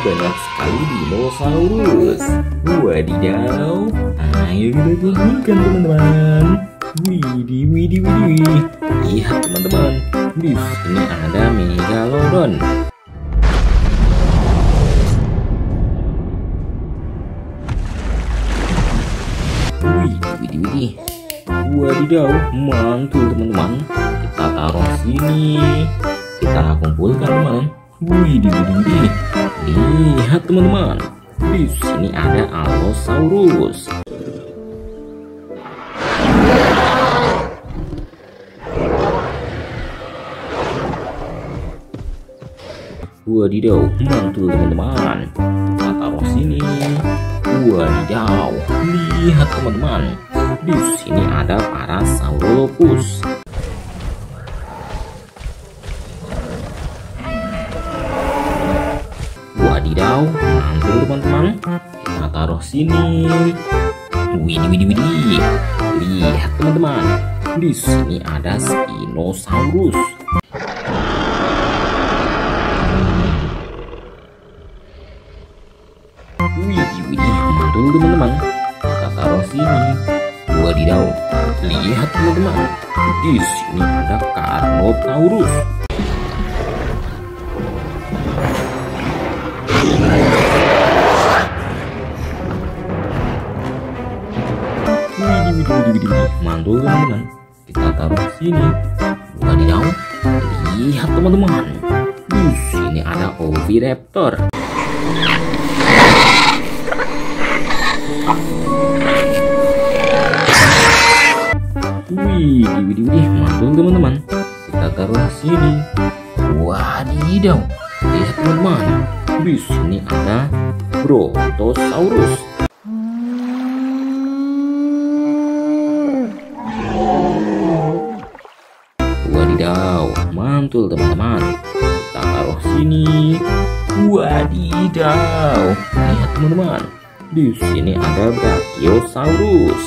banyak sekali dinosaurus. Wadidaw, ayo kita tunjukkan teman-teman. Widih. Lihat teman-teman, di sini ada megalodon. Widih. Wadidaw, mantul teman-teman. Kita taruh sini, kita kumpulkan teman-teman. Widih. Lihat teman-teman, di sini ada allosaurus. Wadidaw, mantul teman-teman. Kita taruh sini. Wadidaw, lihat teman-teman, di sini ada Parasaurolophus. Wadidaw, mantul teman-teman. Kita taruh sini. Widih. Lihat teman-teman, di sini ada Stegosaurus. Widih, mantul teman-teman. Kita taruh sini. Wadidaw, lihat teman-teman, di sini ada Carnotaurus. Mantul teman-teman, kita taruh sini. Wadidaw, lihat teman-teman, di sini ada Oviraptor. Widih, mantul teman-teman, kita taruh sini. Wadidaw, lihat teman-teman, di sini ada Protosaurus. Mantul teman-teman, kita taruh sini. Wadidaw, lihat teman-teman, di sini ada Brachiosaurus.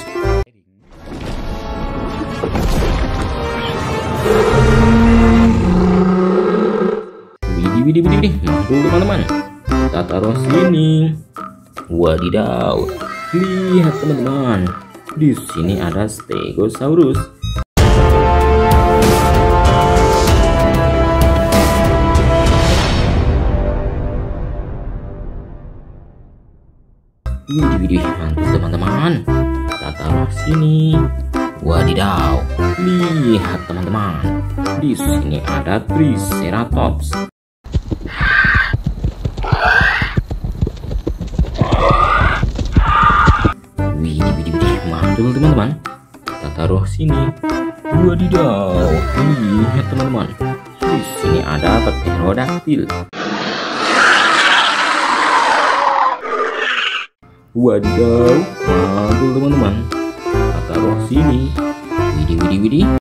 Widih, mantul teman-teman, kita taruh sini. Wadidaw, lihat teman-teman, di sini ada Stegosaurus. Widih, mantul teman-teman, kita taruh sini. Wadidaw, lihat teman-teman, di sini ada Triceratops. Widih, mantul teman-teman, kita taruh sini. Wadidaw, lihat teman-teman, di sini ada pterodactyl. Wadidaw, mantul teman-teman, kita taruh sini. Widih.